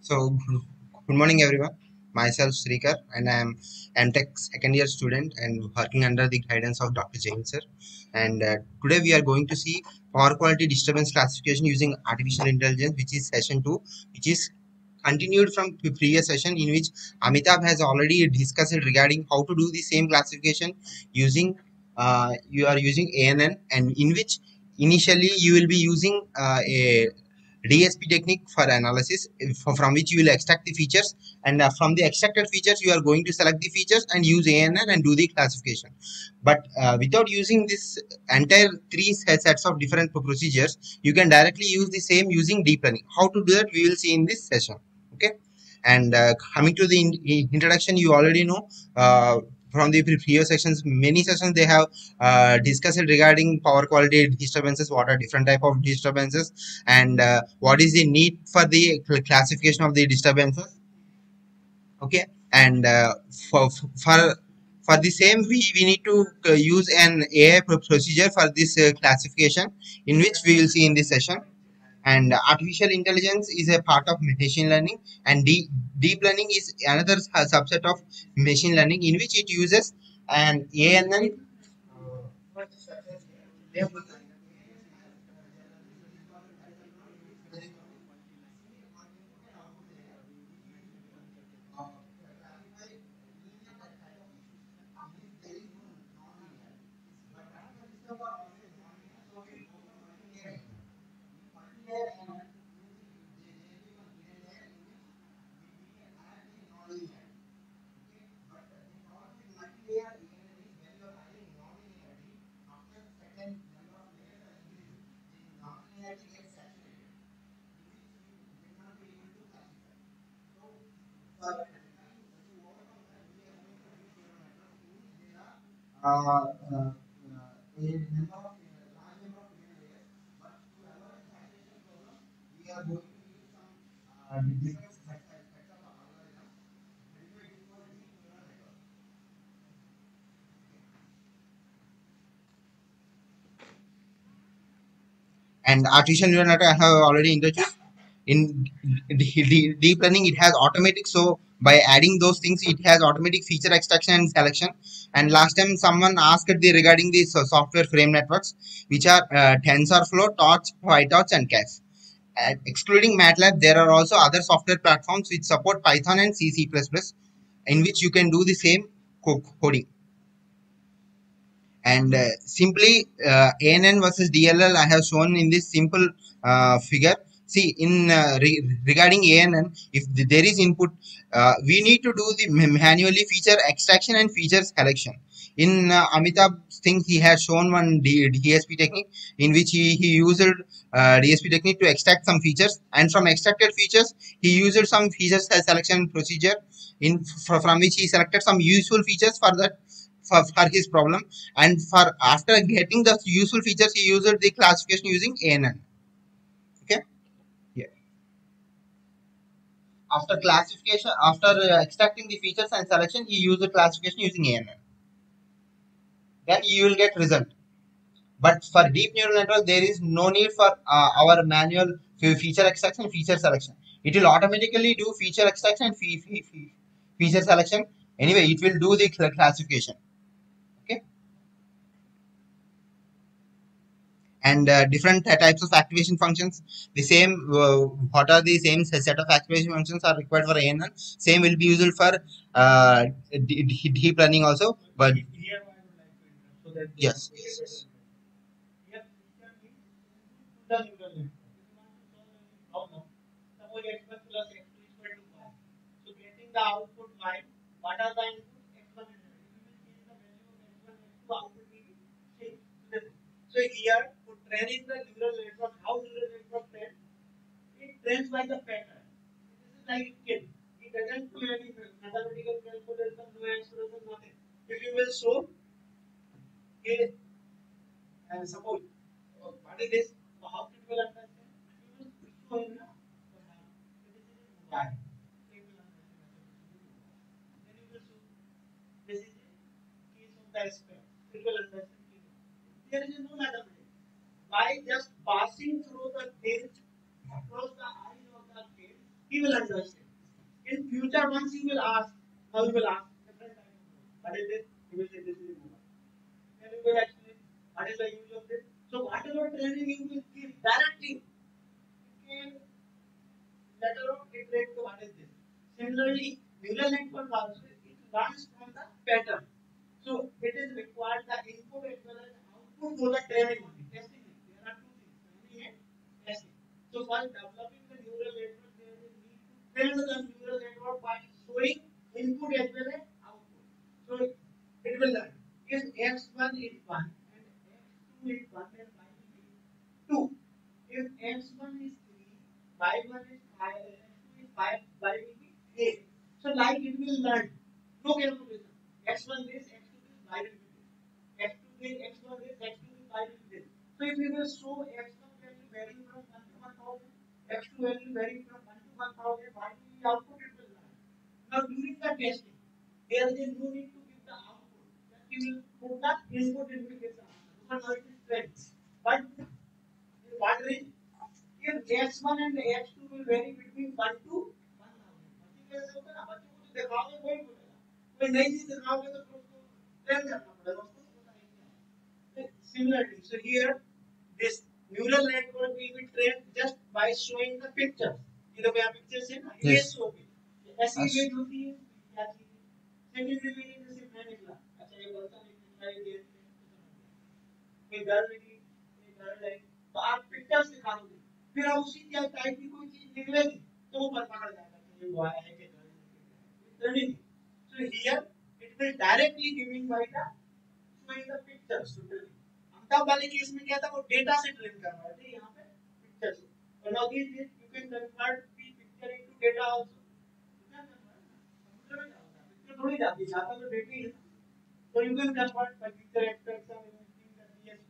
So, good morning everyone. Myself Srikar, and I am M.Tech second year student and working under the guidance of Dr. Jain sir. And today we are going to see power quality disturbance classification using artificial intelligence, which is session 2, which is continued from previous session in which Amitabh has already discussed regarding how to do the same classification using using ANN, and in which initially you will be using a DSP technique for analysis, from which you will extract the features, and from the extracted features you are going to select the features and use ANN and do the classification. But without using this entire three sets of different procedures, you can directly use the same using deep learning. How to do that we will see in this session. Okay, and coming to the introduction, you already know from the previous sections, many sessions they have discussed regarding power quality disturbances, what are different type of disturbances, and what is the need for the classification of the disturbances. Okay, and for the same we need to use an AI procedure for this classification, in which we will see in this session. And artificial intelligence is a part of machine learning, and deep learning is another subset of machine learning, in which it uses an ANN a number of large number of areas, but to avoid saturation problem, we are going to use some different aspects of algorithm. And artificial neural network I have already introduced. In deep learning, it has automatic, so by adding those things it has automatic feature extraction and selection. And last time someone asked regarding the software frame networks, which are TensorFlow, Torch, PyTorch and Caffe. Excluding MATLAB, there are also other software platforms which support Python and C++, in which you can do the same coding. And simply ANN versus DLL I have shown in this simple figure. See, in regarding ANN, if there is input, we need to do the manually feature extraction and feature selection. In Amitabh's thing, he has shown one DSP technique, in which he used DSP technique to extract some features, and from extracted features, he used some features selection procedure, from which he selected some useful features for that. For his problem, and for after getting the useful features, he used the classification using ANN. After classification, after extracting the features and selection, you use the classification using ANN. Then you will get result. But for deep neural network, there is no need for our manual feature extraction, feature selection. It will automatically do feature extraction and feature selection. Anyway, it will do the classification. Okay. And different types of activation functions, the same what are the same set of activation functions are required for ANN. Same will be used for deep learning also. But here I would like to interrupt, so that yes. Here we suppose x1 plus x2 is equal to y. So getting the output y, what are the inputs? X1 and x2. We will change the value of x1 and x2 output we will change. So here train is the neural network. How neural network trains? It trains by the pattern. This is like kid. It doesn't do any mathematical calculation, no explanation, nothing. If you will show it, and suppose what is this? So how it will understand? You will show him now. Why? Then you will show this is the case of the expert. It will understand. There is no mathematics. By just passing through the field, across the eye of the field, he will adjust it. In future, once you will ask, how you will ask, what is this? You will say this is a mobile. Then you will actually, what is the use of this? So whatever training you will give directly, can later on iterate to what is this. Similarly, neural network also, it runs from the pattern. So it is required the input as well as output for the training only. Testing it. There are two things, training and testing. So while developing the neural network, there is need to train the neural network by showing input as well as output. So it will learn. If x1 is 1 and x2 is 1, then y will be 2. If x1 is 3, y1 is 5, x2 is 5, y will be 8. So like it will learn. No calculation. x1 is x2. I will do this. X2 is x1 is I will do this. So if you will show x1 value varying from 1 to 1000, x2 value varying from 1 to 1000, why do we output it will run? Now during the testing, there is no need to give the output. Just you will put the input and will give the output. But what range? If x1 and x2 will vary between 1 to 1000. कोई नहीं चीज दिखाओगे तो similarly, so here this neural network will be trained just by showing the pictures. You know, we have pictures in yes. So yes. So here it will directly giving by the showing the pictures. Amitabh wale case में क्या था वो data से train कर रहा था यहाँ पे pictures. And now these you can convert the picture into data also. Computer में क्या होता है picture थोड़ी जाती है जाता तो data ही है. So you can convert by picture extraction and everything that DSP generation.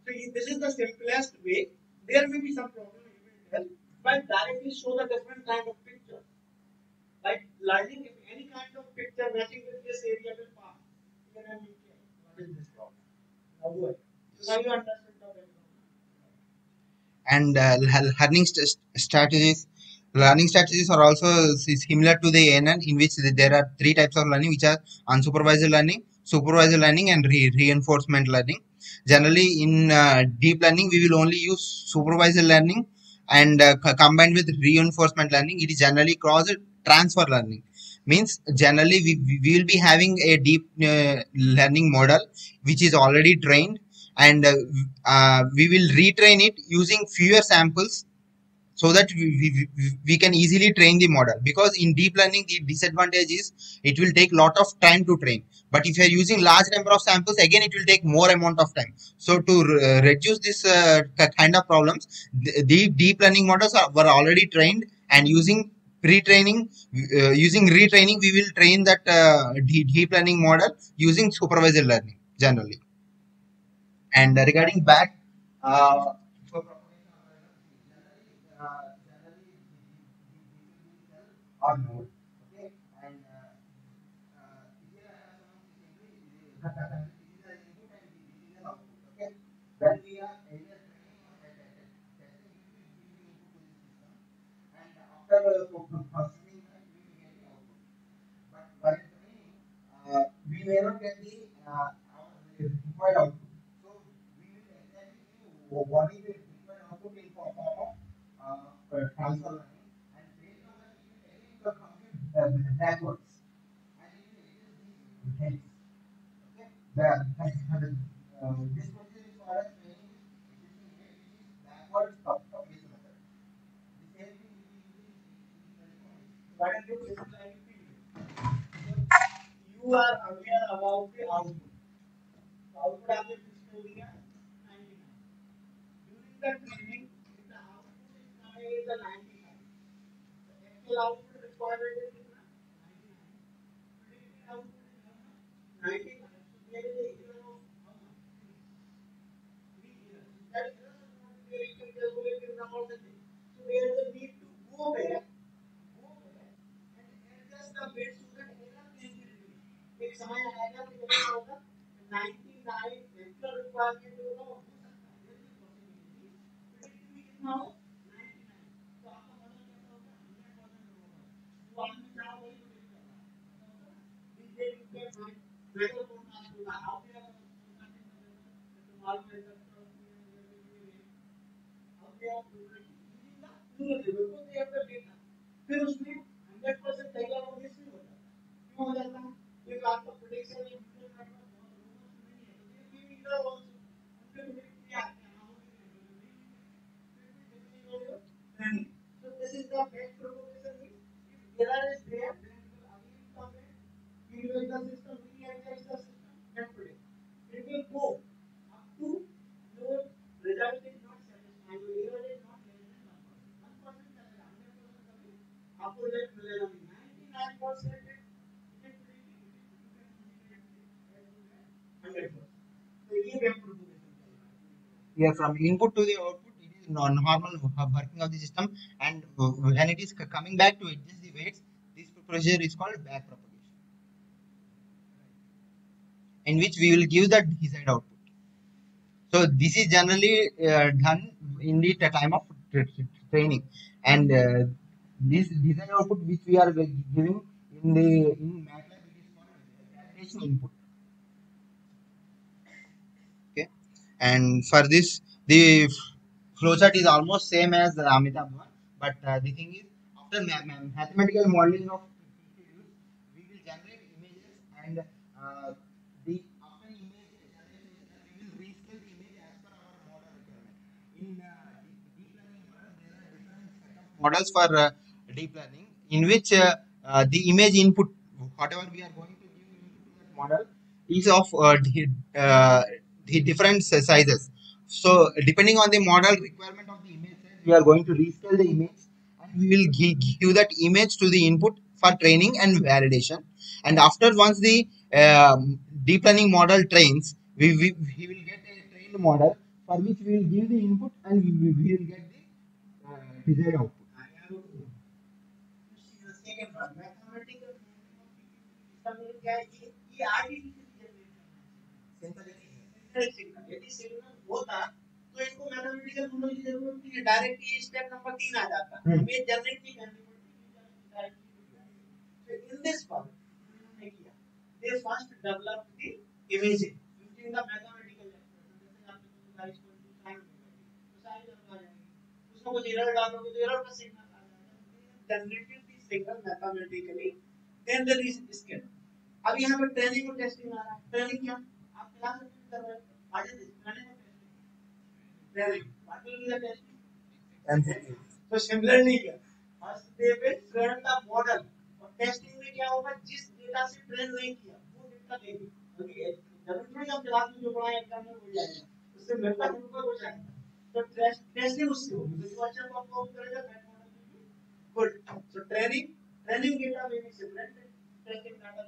So this is the simplest way. There may be some problem you will tell, but directly show the different kind of picture. Like learning if any kind of picture matching with this area will pass. Then I will care. What is this problem? How do I? So you understand the problem. And learning strategies are also similar to the ANN, in which there are three types of learning, which are unsupervised learning, supervised learning, and reinforcement learning. Generally, in deep learning, we will only use supervised learning, and combined with reinforcement learning, it is generally called transfer learning. Means generally we will be having a deep learning model which is already trained, and we will retrain it using fewer samples so that we can easily train the model, because in deep learning the disadvantage is it will take lot of time to train, but if you are using large number of samples, again it will take more amount of time. So to reduce this kind of problems, the deep learning models were already trained, and using retraining, we will train that deep learning model using supervised learning generally. And regarding back, or node. Okay, and okay, when we are training or testing, and after processing we will get the output. But while training, we may not get the required output. So we will exactly what is the required output in form of transfer. Backwards. Okay. This process is called as training backwards propagation method. This is you are aware about the output. The output of the system is 99. During the training, the output is 99. The actual output requirement is 19. There is a year of how much? 3 years. That is the calculated number of the thing. So there is a need to go back and adjust the bit so that error can be reduced. एक समय आएगा कि क्या होगा? 99 actual requirement होगा वो हो सकता है. फिर भी कितना हो? 99. तो आपका मतलब क्या होगा? फिर उसमें 100% डायग्राम होगी इसमें होता क्यों हो जाता है एक आपका प्रेडिक्शन में न्यूरल नेटवर्क बहुत नहीं है ये भी इधर हो सकता है फिर क्या आता है तो this is the best propagation if there are is there then again come है neural system react the system can predict it will go up to your result is not satisfied your is not आपको rate मिलेगा 99% rate 100% तो ये wave propagation here from input to the output it is normal working of the system and when it is coming back to it just the weights this procedure is called back propagation in which we will give the desired output so this is generally done in the time of training and this desired output which we are giving in the MATLAB it is called validation input. Okay, and for this the flowchart is almost same as the Amitabh one, but the thing is after mathematical modeling of PTUs we will generate images and the after image generation we will rescale the image as per our model requirement. In deep learning models there are different set of models for deep learning in which the image input whatever we are going to give into that model is of the different sizes so depending on the model requirement of the image size we are going to rescale the image and we will give that image to the input for training and validation and after once the deep learning model trains we will get a trained model for which we will give the input and we will get the desired output mathematical modeling of PTU system ये artificial generation है यदि signal होता तो इनको mathematical model की जरूरत नहीं है डायरेक्टली स्टेप नंबर 3 आ जाता है हमें जनरेट की करनी पड़ती है इन दिस फॉर्म उन्होंने किया they first develop the image using the mathematical expression जैसे आपने कहा इसको टाइम तो सारी जरूरत आ जाएगी उसको कुछ एरर डालोगे तो एरर का सिग्नल आ जाएगा generate signal mathematically then there is scale अब यहां पर ट्रेनिंग और टेस्टिंग आ रहा है ट्रेनिंग क्या आप क्लास में कर रहे हो आज इस training training what will be the testing and तो सिमिलरली क्या फर्स्ट डे पे ट्रेन द मॉडल और टेस्टिंग में क्या होगा जिस डेटा से ट्रेन नहीं किया वो डेटा लेंगे क्योंकि जनरली हम क्लास में जो पढ़ाया एग्जाम में हो जाएगा उससे मिलता जुलता हो जाएगा तो टेस्टिंग उससे होगी जो अच्छा परफॉर्म करेगा good so training data will be different testing data will be different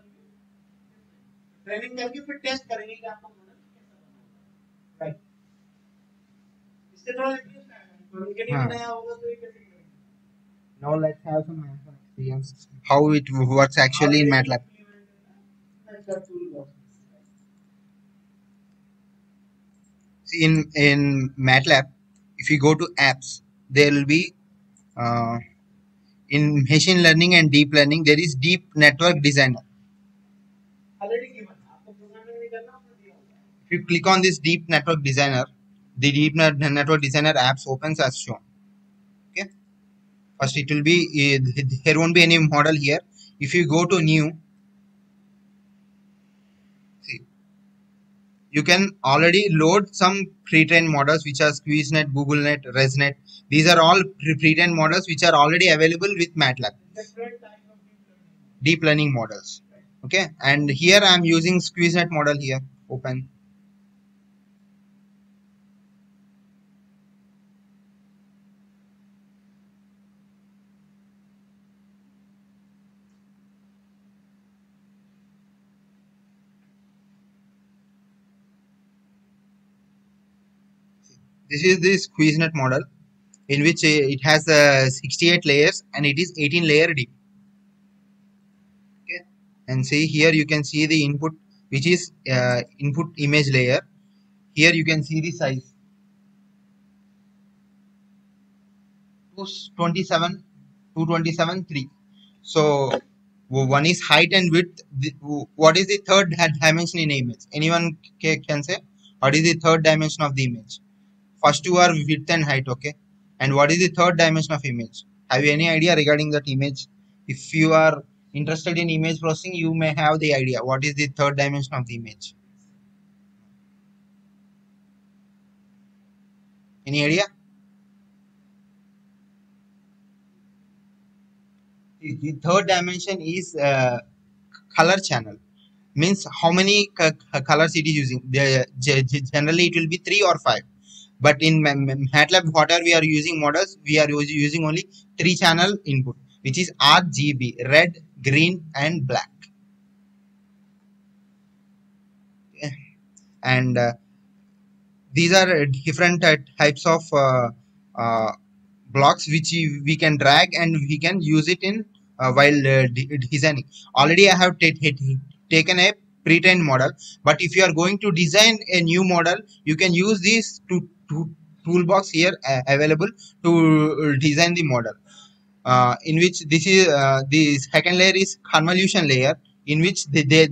training करके फिर टेस्ट करेंगे कि आपका मॉडल कैसा बना राइट इससे थोड़ा कम्युनिकेटिव नया होगा तो ये कैसे करेंगे now let's have some experience how it works actually in MATLAB see in MATLAB if you go to apps there will be in machine learning and deep learning there is deep network designer already given aapko programming nahi karna aapko diya hua if you click on this deep network designer the deep network designer apps opens as shown okay first it will be there won't be any model here if you go to new see you can already load some pre-trained models which are SqueezeNet GoogleNet ResNet these are all pre-trained models which are already available with MATLAB deep learning models okay and here I am using SqueezeNet model here open this is the SqueezeNet model in which it has 68 layers and it is 18 layer deep okay and see here you can see the input which is input image layer here you can see the size 227 3 so One is height and width. What is the third dimension in image? Anyone can say? What is the third dimension of the image? First two are width and height, okay? And what is the third dimension of image? Have you any idea regarding that image? If you are interested in image processing, you may have the idea. What is the third dimension of the image? Any idea? The third dimension is color channel. Means how many colors it is using. Generally it will be 3 or 5. But in MATLAB, what are we are using models? We are using only 3 channel input, which is RGB, red, green and black. And these are different types of blocks which we can drag and we can use it in while designing. Already I have taken a pre-trained model, but if you are going to design a new model, you can use these toolbox here available to design the model. In which this is the second layer is convolution layer, in which there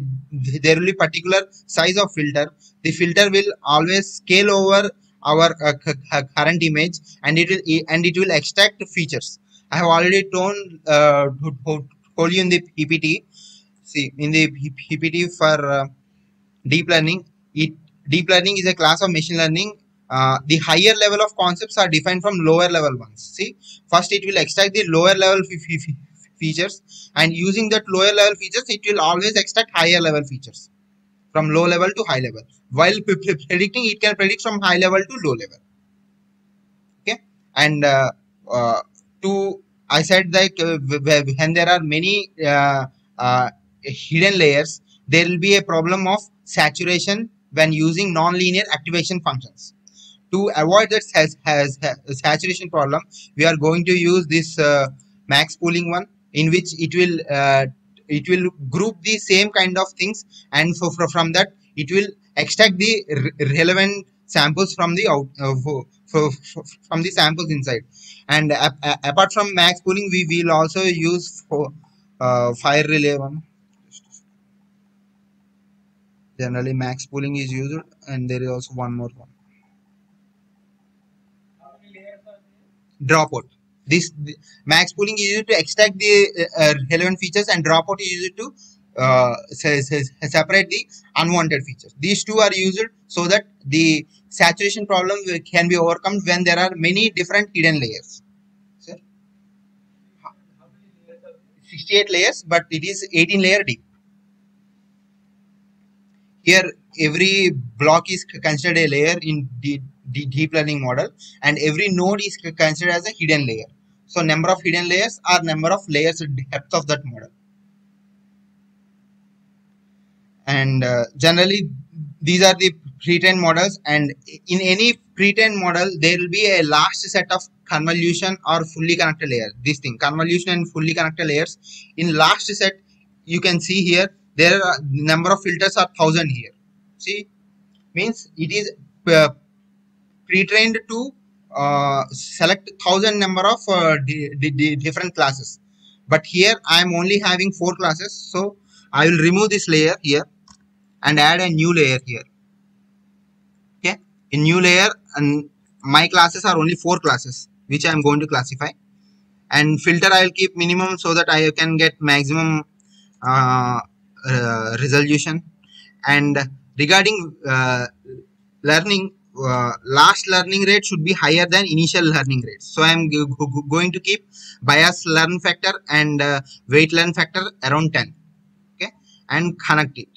will be particular size of filter. The filter will always scale over our current image, and it will extract features. I have already told you in the PPT. See, in the PPT for deep learning, deep learning is a class of machine learning. The higher level of concepts are defined from lower level ones. See, first it will extract the lower level features, and using that lower level features, it will always extract higher level features from low level to high level. While predicting, it can predict from high level to low level. Okay, and I said that when there are many hidden layers, there will be a problem of saturation when using non-linear activation functions. To avoid that saturation problem, we are going to use this max pooling one, in which it will group the same kind of things, and so from that it will extract the relevant samples from the samples inside. And apart from max pooling, we will also use for fire relay one. Generally max pooling is used, and there is also one more one. Dropout. This max pooling is used to extract the relevant features, and dropout is used to separate the unwanted features. These two are used so that the saturation problem can be overcome when there are many different hidden layers. Sir? 68 layers, but it is 18 layer deep. Here every block is considered a layer in deep learning model, and every node is considered as a hidden layer. So number of hidden layers are number of layers depth of that model. And generally these are the pre-trained models, and in any pre-trained model there will be a large set of convolution or fully connected layers. This thing, convolution and fully connected layers, in large set you can see here there are number of filters are 1000 here. See, means it is pre-trained to select 1000 number of different classes, but here I am only having 4 classes, so I will remove this layer here and add a new layer here. Okay, in new layer, and my classes are only 4 classes which I am going to classify, and filter I will keep minimum so that I can get maximum resolution. And regarding learning, last learning rate should be higher than initial learning rates. So I am going to keep bias learn factor and weight learn factor around 10, okay, and connect it.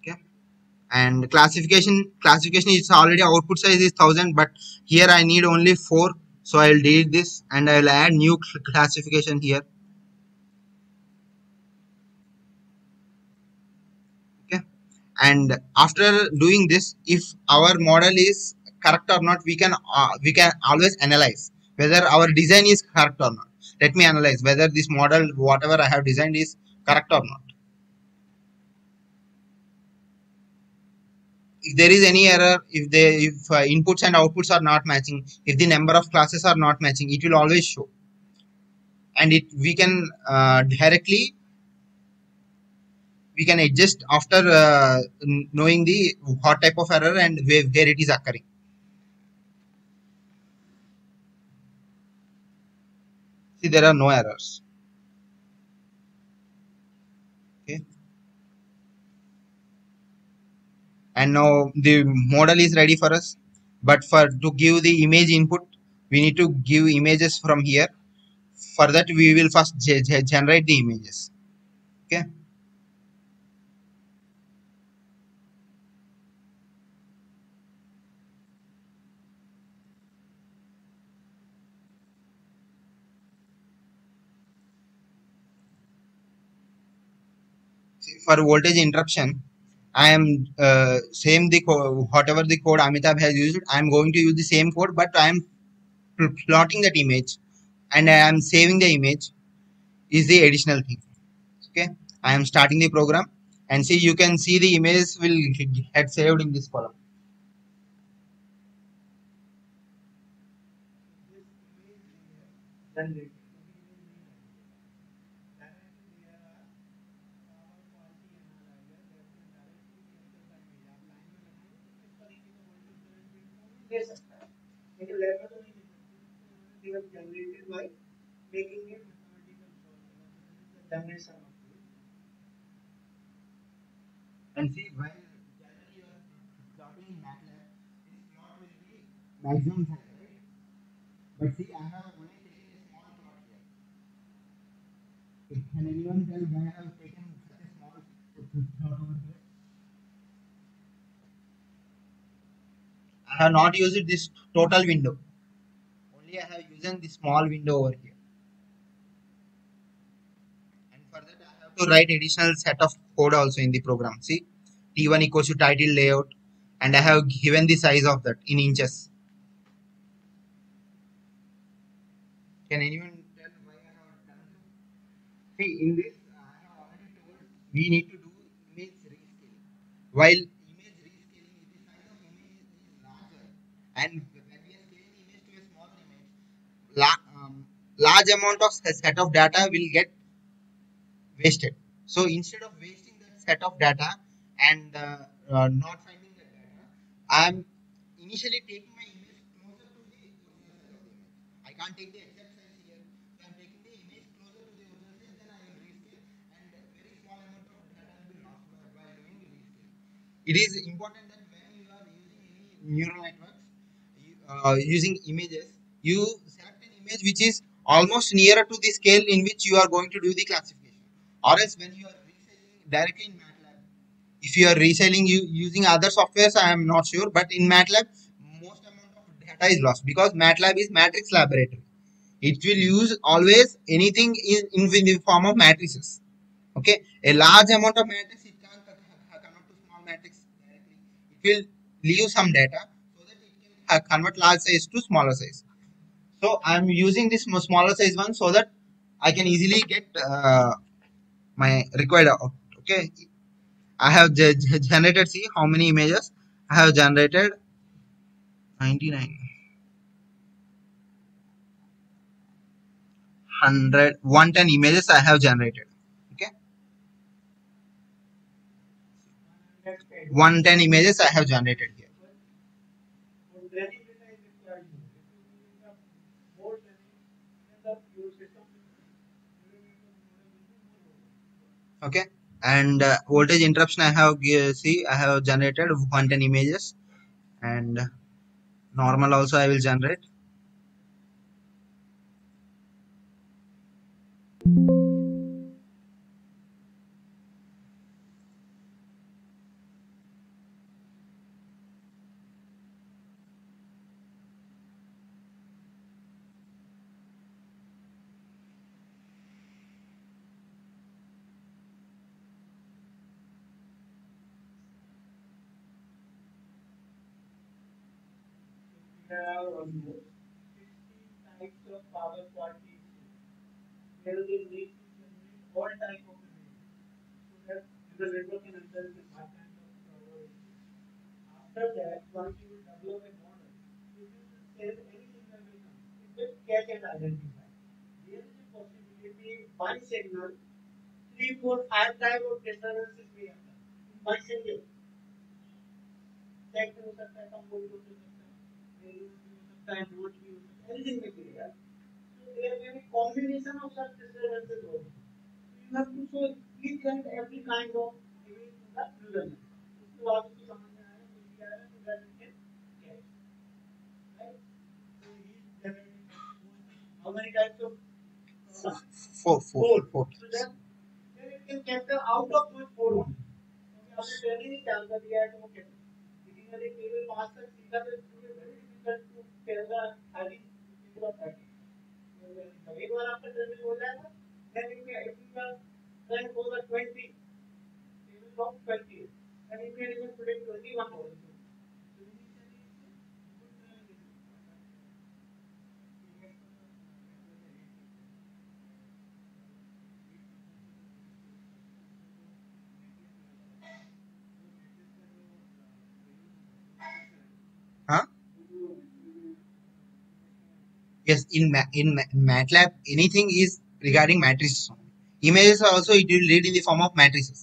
Okay, and classification is already output size is 1000, but here I need only 4, so I will delete this and I will add new classification here. And after doing this, if our model is correct or not, we can always analyze whether our design is correct or not. Let me analyze whether this model, whatever I have designed, is correct or not. If there is any error, if inputs and outputs are not matching, if the number of classes are not matching, it will always show. and we can directly we can adjust after knowing the what type of error and where it is occurring. See, there are no errors. Okay, and now the model is ready for us. But to give the image input, we need to give images from here. For that, we will first generate the images. Okay. For voltage interruption, I am whatever the code Amitabh has used, I am going to use the same code, but I am plotting that image and I am saving the image is the additional thing. Okay, I am starting the program and see, you can see the image will get saved in this column. Then it will be generated by making it mathematical. And see, while you are plotting MATLAB, this plot will be maximum size, right? But see, I have only taken a small plot here. Can anyone tell why I have taken such a small plot over here? I have not used this total window. Only I have used this small window over here. And for that I have to write additional set of code also in the program. See, T1 equals to title layout, and I have given the size of that in inches. Can anyone tell why I have done so? See, in this I have already told we need to do image rescaling. While and when we are scaling image to a small image, large amount of set of data will get wasted. So instead of wasting that set of data and not finding the data, I am initially taking my image closer to the original size of the image. I can't take the exact size here, so I am taking the image closer to the original size, then I will rescale, and a very small amount of data will be lost by doing the rescale. It is important that when you are using any neural networks, using images, you select an image which is almost nearer to the scale in which you are going to do the classification. Or else, when you are reselling directly in MATLAB, if you are reselling using other softwares, I am not sure, but in MATLAB, most amount of data is lost because MATLAB is matrix laboratory. It will use always anything in the form of matrices. Okay, a large amount of matrix, it can't come up to small matrix directly. It will leave some data. Convert large size to smaller size. So I am using this smaller size one so that I can easily get my required output. Okay, I have generated. See how many images I have generated? 99, 100, 110 images I have generated. Okay, 110 images I have generated here. Okay, and voltage interruption I have see, I have generated 110 images, and normal also I will generate. There are almost 16 types of power quantities. There will be need to generate all type of images so that the network can understand the pattern of power. After that, once you will develop a model, you will save anything that will come. It will catch and identify. There is a possibility between one signal 3, 4, 5 type और disturbances भी आता है one signal check हो सकता है compose हो सकता है नोट भी हो सकता है एनीथिंग में भी यार so there will be combination of such disturbances हो you have to show each and every kind of image to the user उसको आपको समझ में आया कुछ भी आया तो that is catch right so he generate how many types of four. So then it can capture out of those four only. So we have already done that. We have to capture. Because the table 5 to 6 is very difficult to capture 30 into 30. So एक बार आपका table हो जाएगा, then you can then go to 20. Table from 20, and you can even predict 21 also. Yes, in MATLAB, anything is regarding matrices. Images are also it will read in the form of matrices.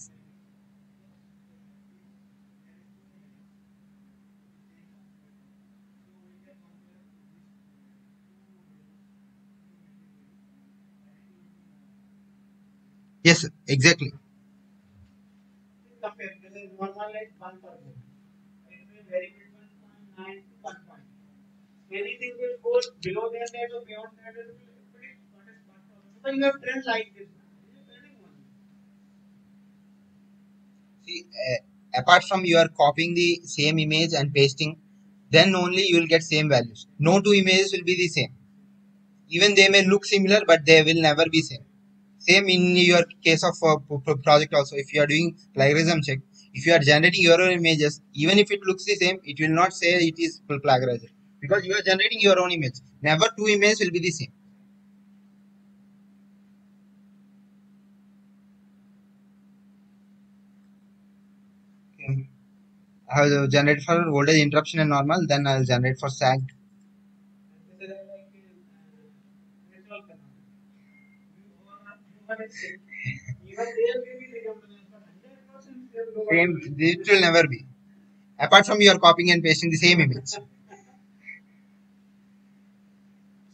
Yes, sir, exactly. Anything will go below their net or beyond that it will predict what is part of it. But you have trends like this. See, apart from you are copying the same image and pasting, then only you will get same values. No two images will be the same. Even they may look similar, but they will never be same. Same in your case of project also. If you are doing plagiarism check, if you are generating your own images, even if it looks the same, it will not say it is plagiarism. Because you are generating your own image. Never two images will be the same. Okay. I will generate for voltage interruption and normal, then I will generate for sag. Same, it will never be. Apart from you are copying and pasting the same image.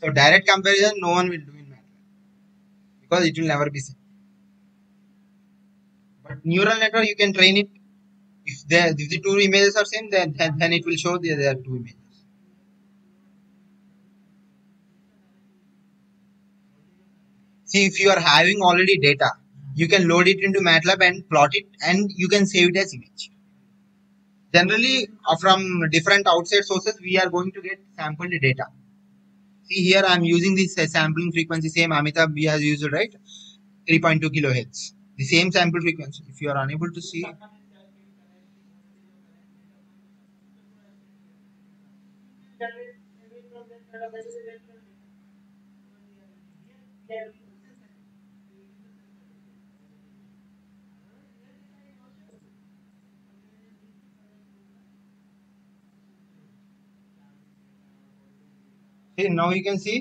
So direct comparison no one will do in MATLAB because it will never be same. But neural network you can train it. If the two images are same, then it will show there are two images. See, if you are having already data, you can load it into MATLAB and plot it, and you can save it as image. Generally, from different outside sources, we are going to get sampled data. See here I am using this sampling frequency, same Amitabh has used, right? 3.2 kilohertz. The same sample frequency. If you are unable to see. Okay, now you can see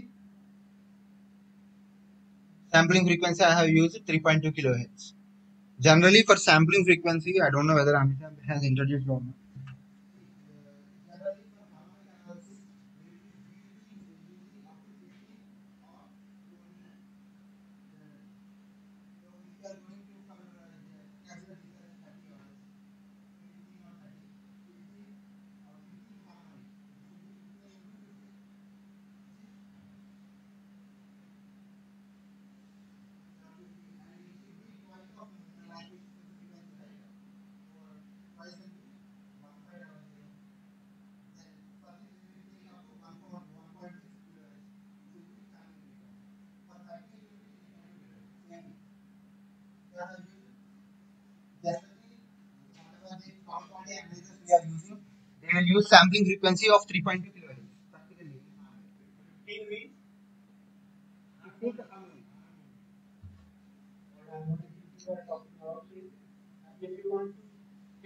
sampling frequency. I have used 3.2 kilohertz. Generally, for sampling frequency, I don't know whether Amitabh has introduced or not. They will use sampling frequency of 3.2 kilohertz. Practically. If you want to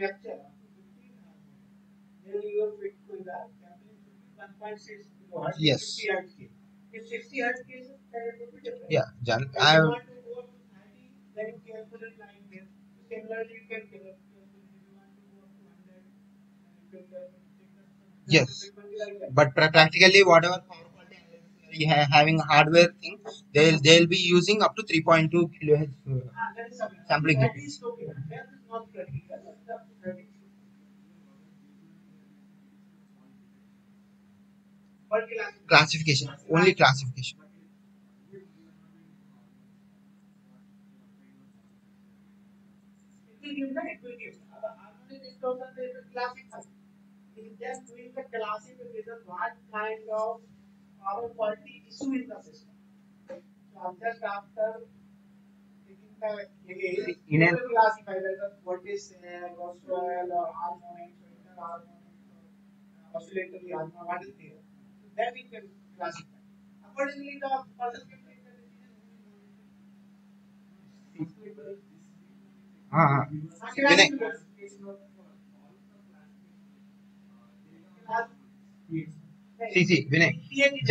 capture, then you are fixed to that. 1.6 kilohertz. Yes. If 60 hertz case, then it would be different. Yeah, Jan, if you want to go up to 90, then you can put it like this. Similarly, you can give up to 100. Yes, but practically whatever power quality analysis are having hardware thing, they'll be using up to 3.2 kilohertz sampling rate. Classification, only classification. Just doing the classification, what kind of power quality issue in the system. So just after taking the classify whether what is Gauss-Seidel or harmonic, oscillatory harmonic, what is there. Then we can classify. Accordingly, the person can take the decision. Vinay,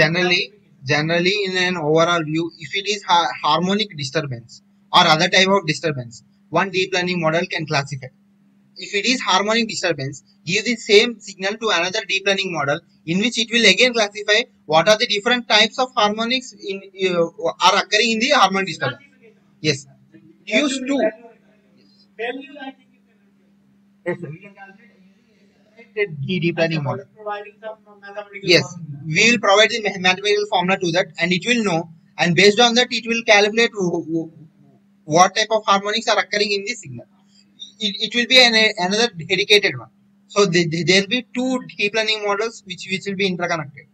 generally in an overall view, if it is harmonic disturbance or other type of disturbance, one deep learning model can classify. If it is harmonic disturbance, give the same signal to another deep learning model, in which it will again classify what are the different types of harmonics in are occurring in the harmonic disturbance. Yes, used to. Yes, sir. Deep learning model. Yes, we will provide the mathematical formula to that, and it will know, and based on that it will calculate what type of harmonics are occurring in the signal. It will be another dedicated one. So there will be two deep learning models which will be interconnected.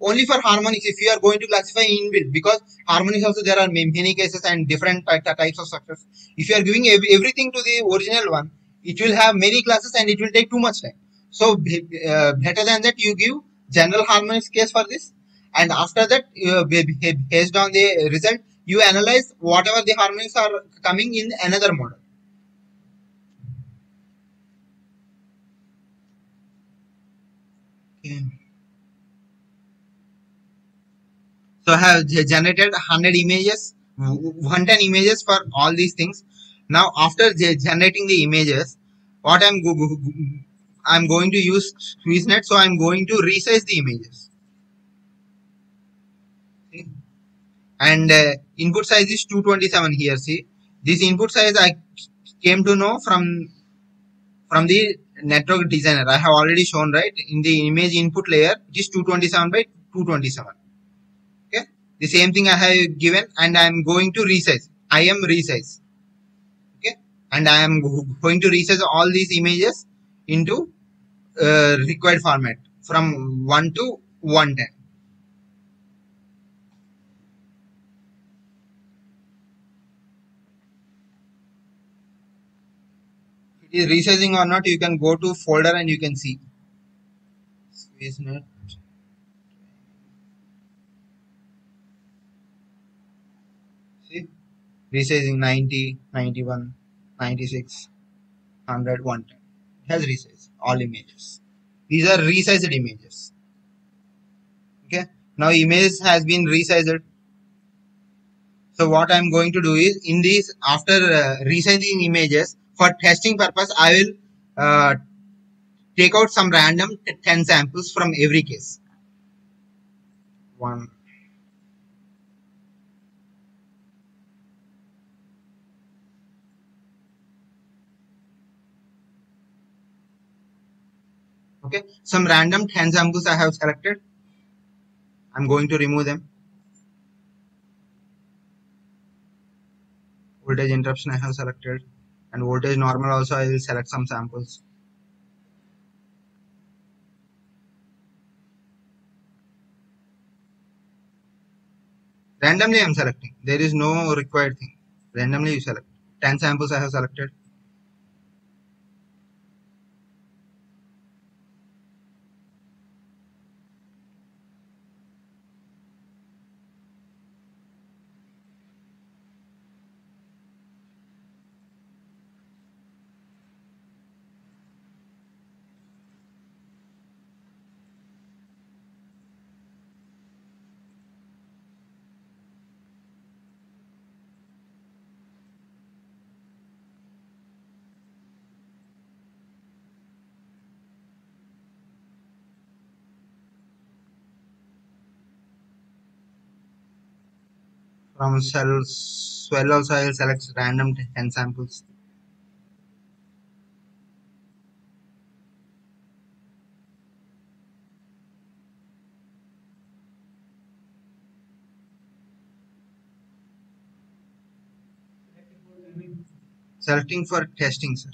Only for harmonics, if you are going to classify inbuilt, because harmonics also there are many cases and different types of structures. If you are giving everything to the original one, it will have many classes and it will take too much time. So better than that, you give general harmonics case for this, and after that, based on the result, you analyze whatever the harmonics are coming in another model. Okay. So I have generated 100 images, 110 images for all these things. Now after generating the images, what I'm going to use SqueezeNet, so I'm going to resize the images. See? And input size is 227 here. See, this input size I came to know from the network designer. I have already shown, right, in the image input layer it is 227 by 227. Okay, the same thing I have given, and I'm going to resize. I am resize. Okay, and I am going to resize all these images into required format from 1 to 110. If it is resizing or not, you can go to folder and you can see. SqueezeNet. See? Resizing 90, 91, 96, 100, 110. Has resized all images. These are resized images. Okay, now image has been resized. So what I am going to do is, in this, after resizing images, for testing purpose I will take out some random 10 samples from every case. 1 Okay, some random 10 samples I have selected. I'm going to remove them. Voltage interruption I have selected, and voltage normal also I will select some samples. Randomly I'm selecting. There is no required thing. Randomly you select. 10 samples I have selected. From swallow soil, select random 10 samples. Selecting for testing, sir.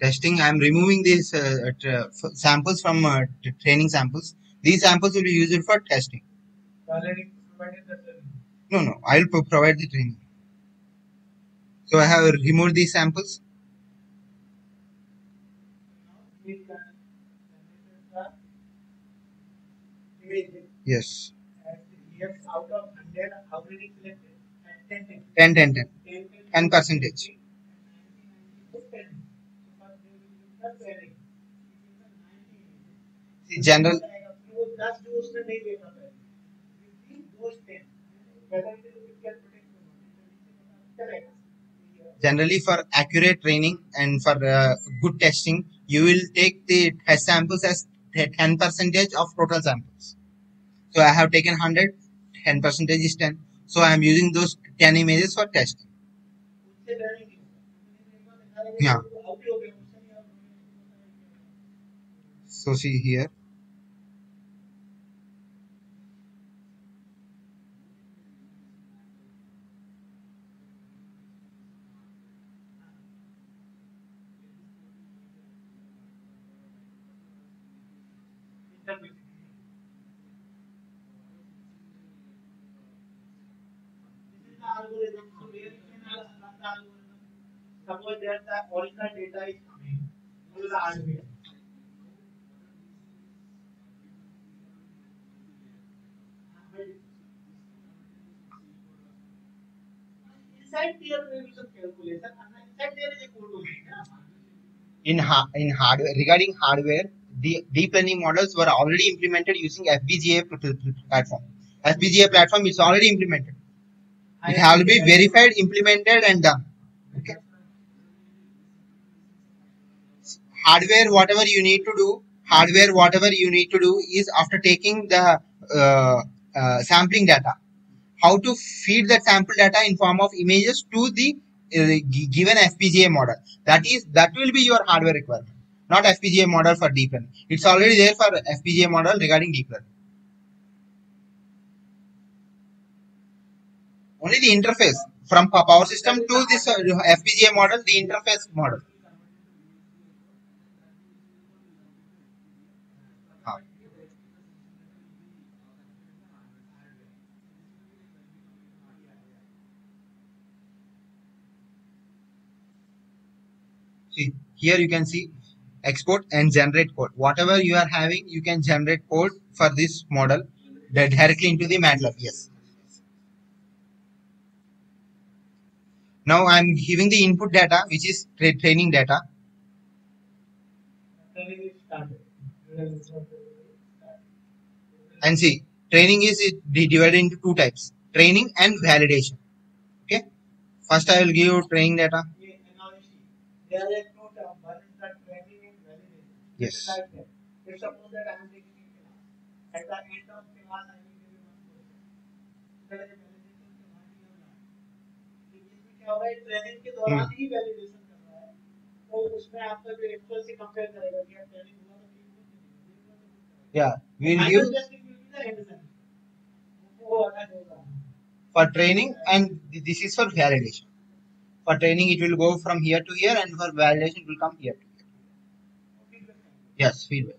Testing, I am removing these samples from training samples. These samples will be used for testing. No, I will provide the training. So I have removed these samples. Yes. Out of 100, already selected 10. 10%. See, general. Generally, for accurate training and for good testing, you will take the test samples as 10% of total samples. So I have taken 100, 10% is 10. So I am using those 10 images for testing. Yeah. So see here. Suppose that the original data is coming through the hardware. Inside there we do some calculation, and inside there is a code only. In hardware, regarding hardware, the deep learning models were already implemented using FPGA platform. FPGA platform is already implemented. It has to be verified, implemented, and done. Okay. Hardware, whatever you need to do, is after taking the sampling data. How to feed that sample data in form of images to the given FPGA model. That will be your hardware requirement. Not FPGA model for deep learning. It's already there for FPGA model regarding deep learning. Only the interface from power system to this FPGA model, the interface model. See, here you can see export and generate code. Whatever you are having, you can generate code for this model directly into the MATLAB. Yes. Now I am giving the input data, which is training data. And see, training is divided into two types, training and validation. Okay. First I will give you training data. There are two terms, one is the training and validation. Yes. Let's suppose that I am taking a class. At the end of the class, I will give you one question. That is a validation के बाद ही होना है। इसमें क्या हो रहा है? Training के दौरान ही वैलिडेशन कर रहा है। तो उसमें आपका जो एक्चुअल से कंपेयर करेगा कि ट्रेनिंग हुआ तो ठीक है। Yeah, will you? वो अलग होगा। For training and this is for validation. For training, it will go from here to here, and for validation, it will come here to here. Yes, feedback.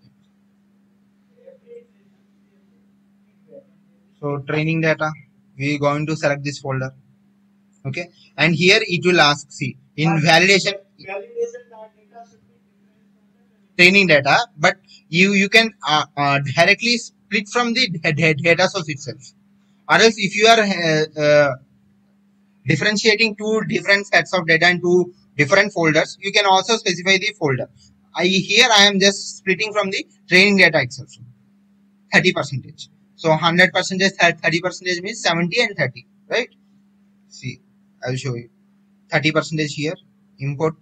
So, training data, we are going to select this folder. Okay, and here it will ask, see, in validation, training data, but you can directly split from the data source itself. Or else, if you are differentiating two different sets of data into different folders, you can also specify the folder. Here I am just splitting from the training data itself. 30%. So 100%, 30% means 70 and 30, right? See, I will show you. 30% here, import.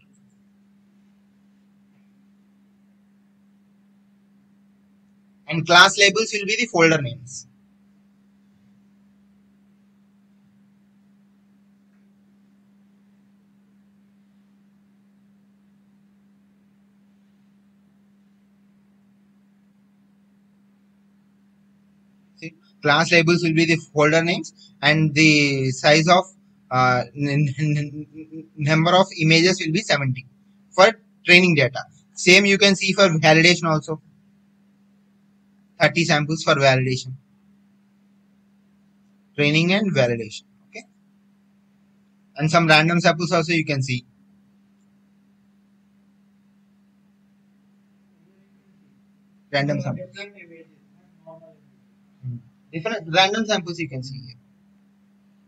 And class labels will be the folder names. the class labels will be the folder names, and the size of number of images will be 70 for training data. Same you can see for validation also, 30 samples for validation, training and validation. Okay, and some random samples also you can see. Random samples. Different random samples you can see here.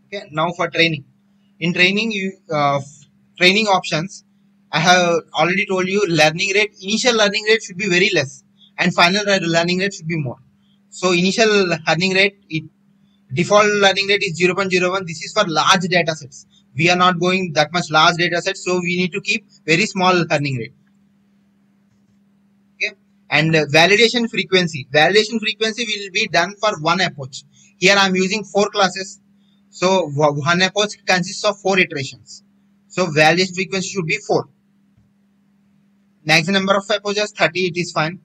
Okay, now for training. In training, training options, I have already told you learning rate. Initial learning rate should be very less, and final learning rate should be more. So initial learning rate, default learning rate is 0.01. This is for large data sets. We are not going that much large data sets, so we need to keep very small learning rate. And validation frequency. Validation frequency will be done for one approach. Here I am using 4 classes. So one approach consists of 4 iterations. So validation frequency should be 4. Maximum number of approaches 30, it is fine.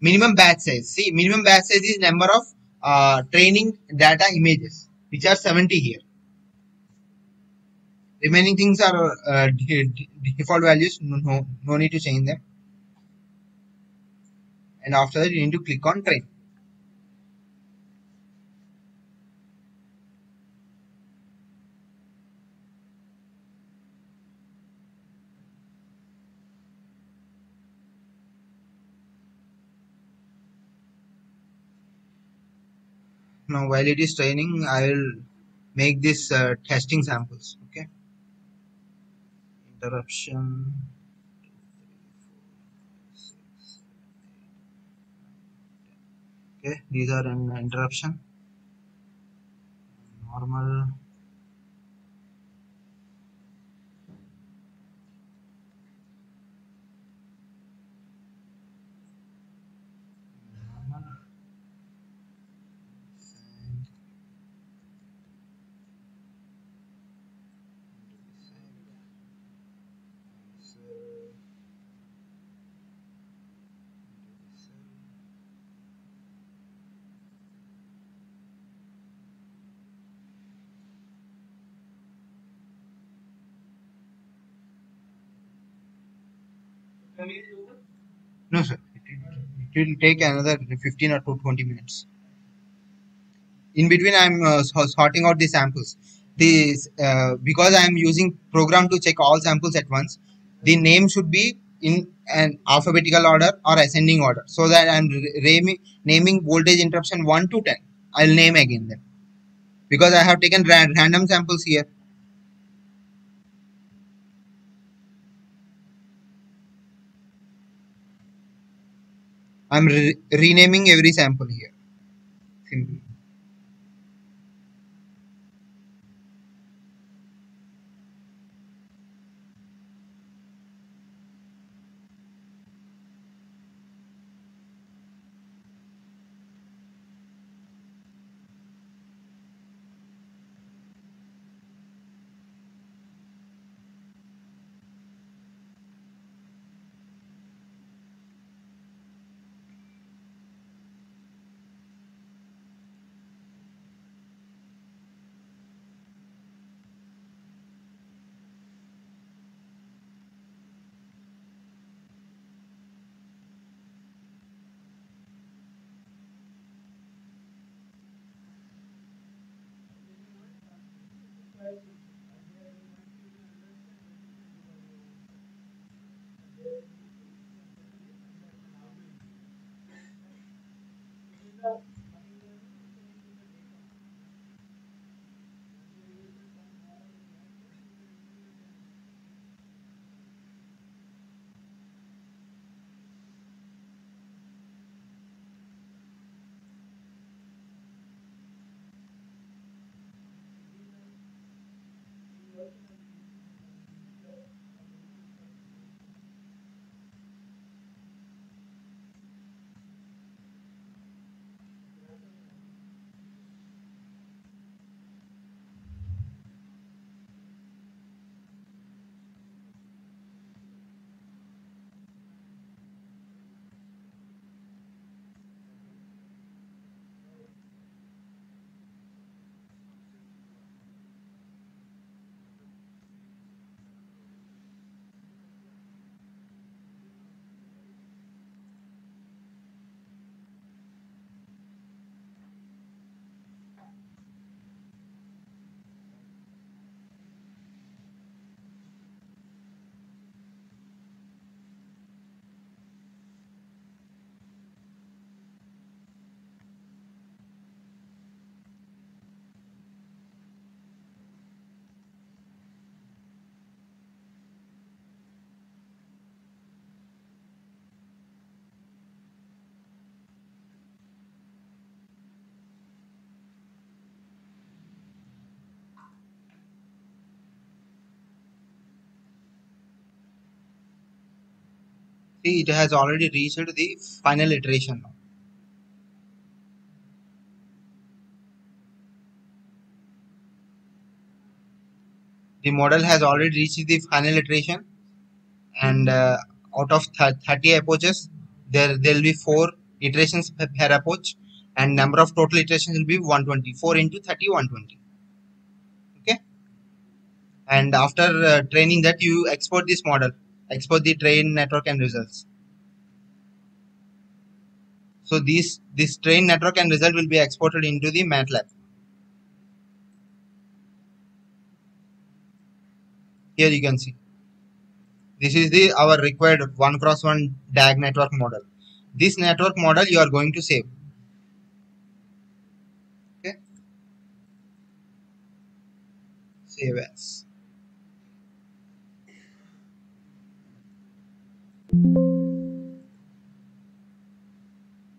Minimum batch size. See, minimum batch size is number of training data images, which are 70 here. Remaining things are default values. No need to change them. And after that you need to click on train. Now while it is training, I will make this testing samples. Okay. Interruption. Okay, these are an interruption, normal, no sir, it will take another 15 or 20 minutes. In between I am sorting out the samples. This, because I am using program to check all samples at once, the name should be in an alphabetical order or ascending order, so that I am naming voltage interruption 1 to 10. I will name again them because I have taken random samples here. I am renaming every sample here. Simply. see it has already reached the final iteration now. The model has already reached the final iteration, and out of 30 approaches, there will be 4 iterations per approach, and number of total iterations will be 120. 4 into 30, 120. Okay. And after training that, you export this model, export the train network and results. So this train network and result will be exported into the MATLAB. Here you can see, this is the our required 1x1 DAG network model. This network model you are going to save. Okay, save as.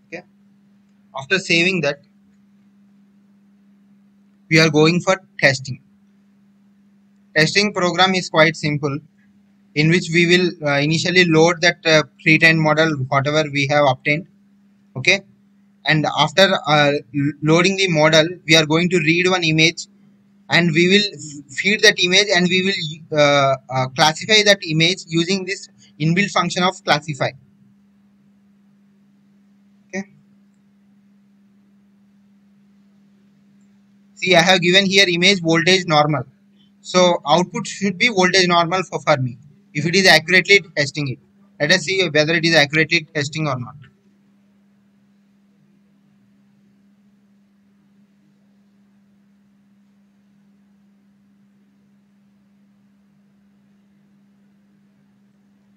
Okay, after saving that, we are going for testing. Testing program is quite simple, in which we will initially load that pre-trained model whatever we have obtained. Okay, and after loading the model, we are going to read one image, and we will feed that image, and we will classify that image using this inbuilt function of classify. Okay, see, I have given here image voltage normal. So output should be voltage normal for me, if it is accurately testing it. Let us see whether it is accurately testing or not.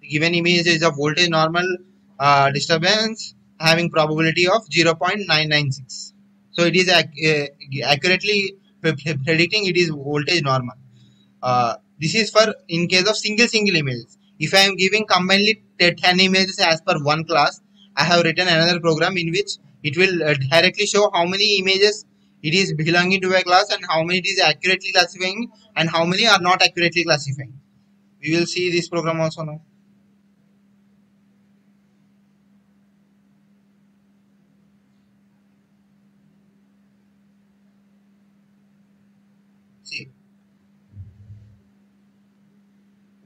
The given image is a voltage normal disturbance having probability of 0.996. So it is accurately predicting it is voltage normal. This is for in case of single images. If I am giving combinedly 10 images as per one class, I have written another program in which it will directly show how many images it is belonging to a class, and how many it is accurately classifying, and how many are not accurately classifying. We will see this program also now.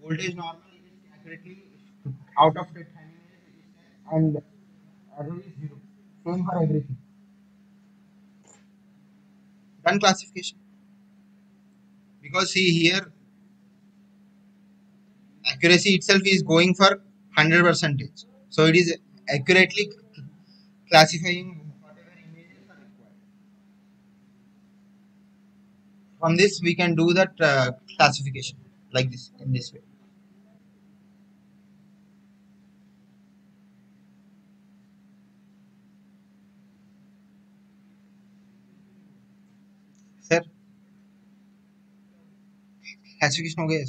Voltage normal is accurately out of the time, and error is 0. Same for everything. Done classification. Because see here, accuracy itself is going for 100%. So it is accurately classifying whatever images are required. From this we can do that classification like this, in this way. Sir, classification हो गया.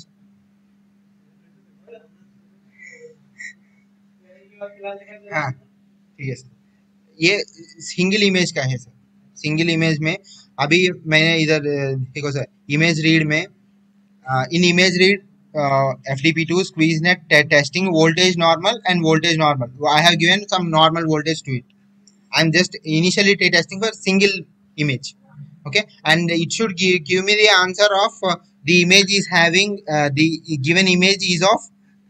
हाँ, ठीक है sir. ये single image का है sir. Single image में अभी मैंने इधर देखो सर, इमेज रीड में in image read FDP2 SqueezeNet testing voltage normal and voltage normal. I have given some normal voltage to it. I am just initially testing for single image. Okay, and it should give me the answer of the image is having the given image is of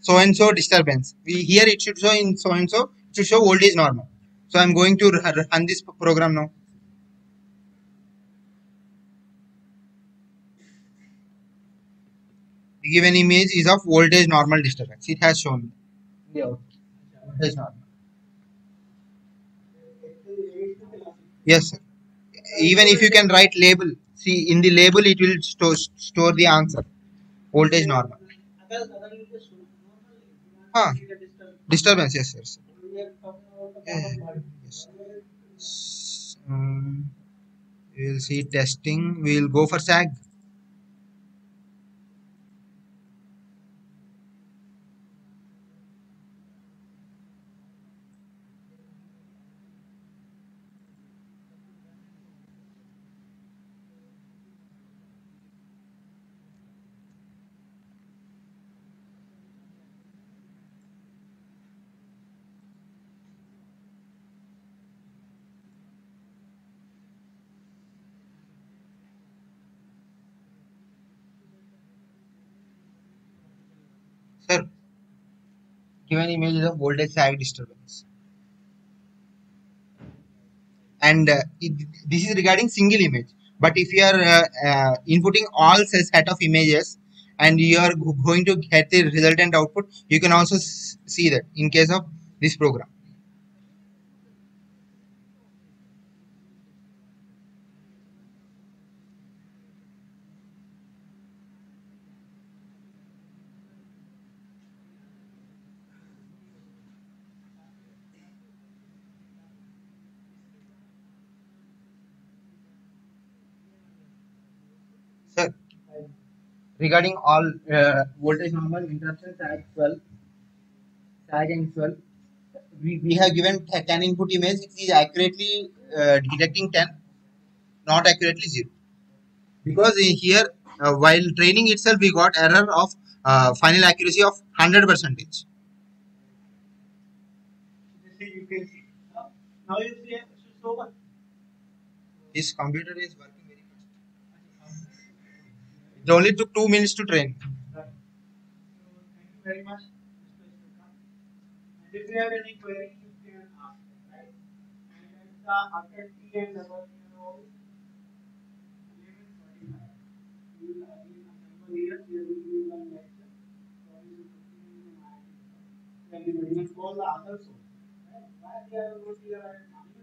so and so disturbance. Here it should show in so and so, it should show voltage normal. So I am going to run this program now. The given image is of voltage normal disturbance. It has shown. Yeah. Voltage normal. Yes, sir. Even if you can write label, see in the label it will store the answer. Voltage normal. Huh. Disturbance, yes, sir. Yes. We will see testing. We will go for SAG. given image is of voltage side disturbance. And this is regarding single image. But if you are inputting all set of images and you are going to get the resultant output, you can also see that in case of this program. Regarding all voltage normal interruption charge 12, charge and 12, we have given 10 input image. It is accurately detecting 10, not accurately 0. Because here while training itself we got error of final accuracy of 100%. Now you see it's over. This computer is working. It only took 2 minutes to train. Right. So, thank you very much, Mr. Srikar. And if you have any queries, you can ask them, right? And it's after T and about, you know, 11:45. We will again assemble here. There will be one lecture. So, we will continue in the night. Then we will call the other source. Right? Why we are going to be here right now?